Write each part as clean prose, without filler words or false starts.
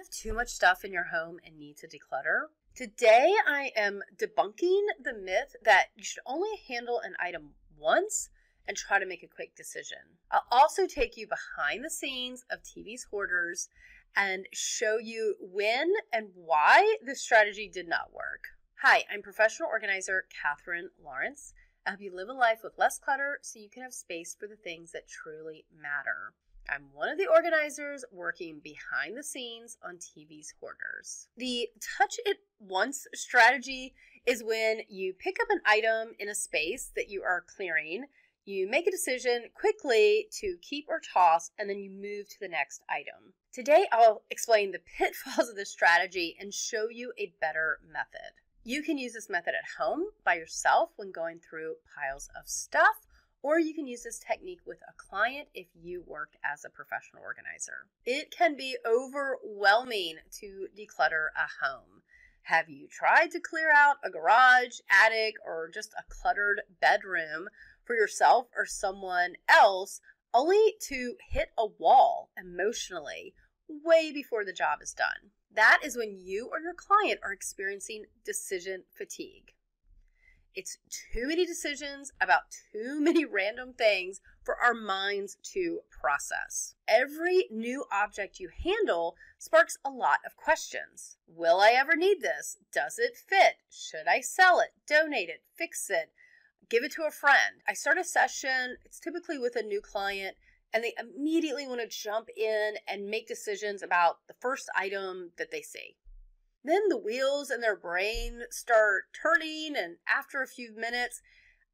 have too much stuff in your home and need to declutter? Today, I am debunking the myth that you should only handle an item once and try to make a quick decision. I'll also take you behind the scenes of TV's Hoarders and show you when and why this strategy did not work. Hi, I'm professional organizer Katherine Lawrence. I help you live a life with less clutter so you can have space for the things that truly matter. I'm one of the organizers working behind the scenes on TV's Hoarders. The touch it once strategy is when you pick up an item in a space that you are clearing, you make a decision quickly to keep or toss, and then you move to the next item. Today, I'll explain the pitfalls of this strategy and show you a better method. You can use this method at home by yourself when going through piles of stuff, or you can use this technique with a client if you work as a professional organizer. It can be overwhelming to declutter a home. Have you tried to clear out a garage, attic, or just a cluttered bedroom for yourself or someone else only to hit a wall emotionally way before the job is done? That is when you or your client are experiencing decision fatigue. It's too many decisions about too many random things for our minds to process. Every new object you handle sparks a lot of questions. Will I ever need this? Does it fit? Should I sell it? Donate it? Fix it? Give it to a friend? I start a session, it's typically with a new client, and they immediately want to jump in and make decisions about the first item that they see. Then the wheels in their brain start turning, and after a few minutes,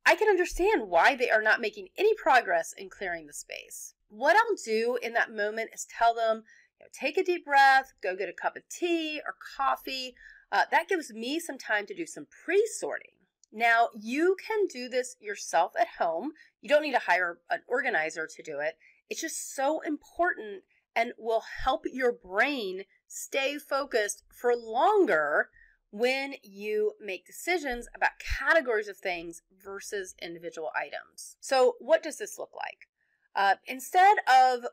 I can understand why they are not making any progress in clearing the space. What I'll do in that moment is tell them, take a deep breath, go get a cup of tea or coffee. That gives me some time to do some pre-sorting. Now, you can do this yourself at home. You don't need to hire an organizer to do it. It's just so important and will help your brain stay focused for longer when you make decisions about categories of things versus individual items. So what does this look like? Instead of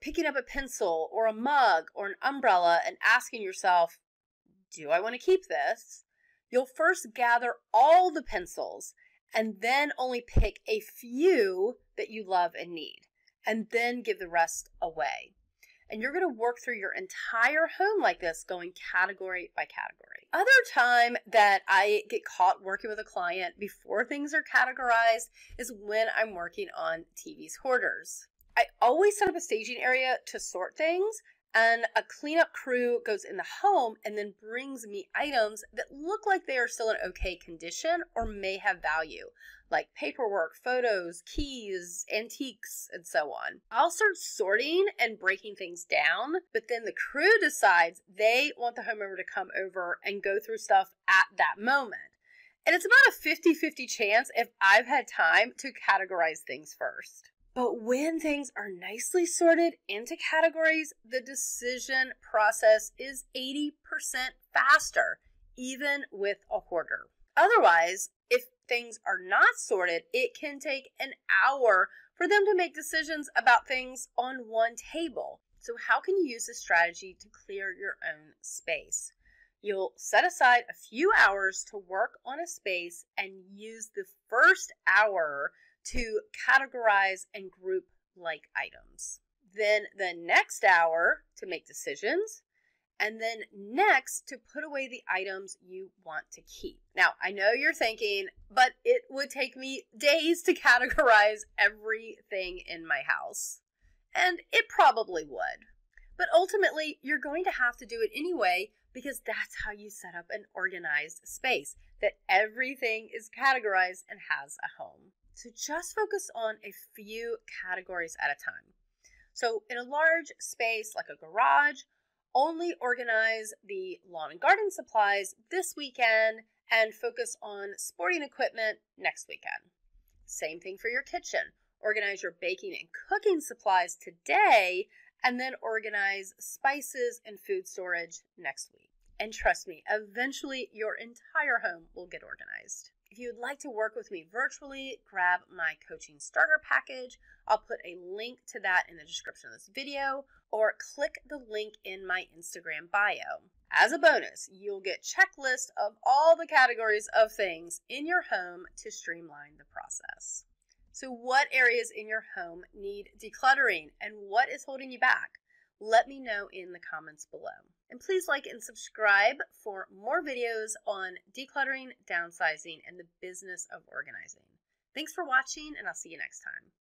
picking up a pencil or a mug or an umbrella and asking yourself, do I want to keep this? You'll first gather all the pencils and then only pick a few that you love and need, and then give the rest away. And you're going to work through your entire home like this, going category by category. Other time that I get caught working with a client before things are categorized is when I'm working on TV's Hoarders. I always set up a staging area to sort things, and a cleanup crew goes in the home and then brings me items that look like they are still in okay condition or may have value, like paperwork, photos, keys, antiques, and so on. I'll start sorting and breaking things down, but then the crew decides they want the homeowner to come over and go through stuff at that moment. And it's about a 50-50 chance if I've had time to categorize things first. But when things are nicely sorted into categories, the decision process is 80% faster, even with a hoarder. Otherwise, if things are not sorted, it can take an hour for them to make decisions about things on one table. So how can you use this strategy to clear your own space? You'll set aside a few hours to work on a space and use the first hour to categorize and group like items. Then the next hour to make decisions, and then next to put away the items you want to keep. Now, I know you're thinking, but it would take me days to categorize everything in my house. And it probably would. But ultimately, you're going to have to do it anyway, because that's how you set up an organized space, that everything is categorized and has a home. So just focus on a few categories at a time. So in a large space like a garage, only organize the lawn and garden supplies this weekend and focus on sporting equipment next weekend. Same thing for your kitchen. Organize your baking and cooking supplies today, and then organize spices and food storage next week. And trust me, eventually your entire home will get organized. If you would like to work with me virtually, grab my coaching starter package. I'll put a link to that in the description of this video, or click the link in my Instagram bio. As a bonus, you'll get checklists of all the categories of things in your home to streamline the process. So what areas in your home need decluttering and what is holding you back? Let me know in the comments below. And please like and subscribe for more videos on decluttering, downsizing, and the business of organizing. Thanks for watching, and I'll see you next time.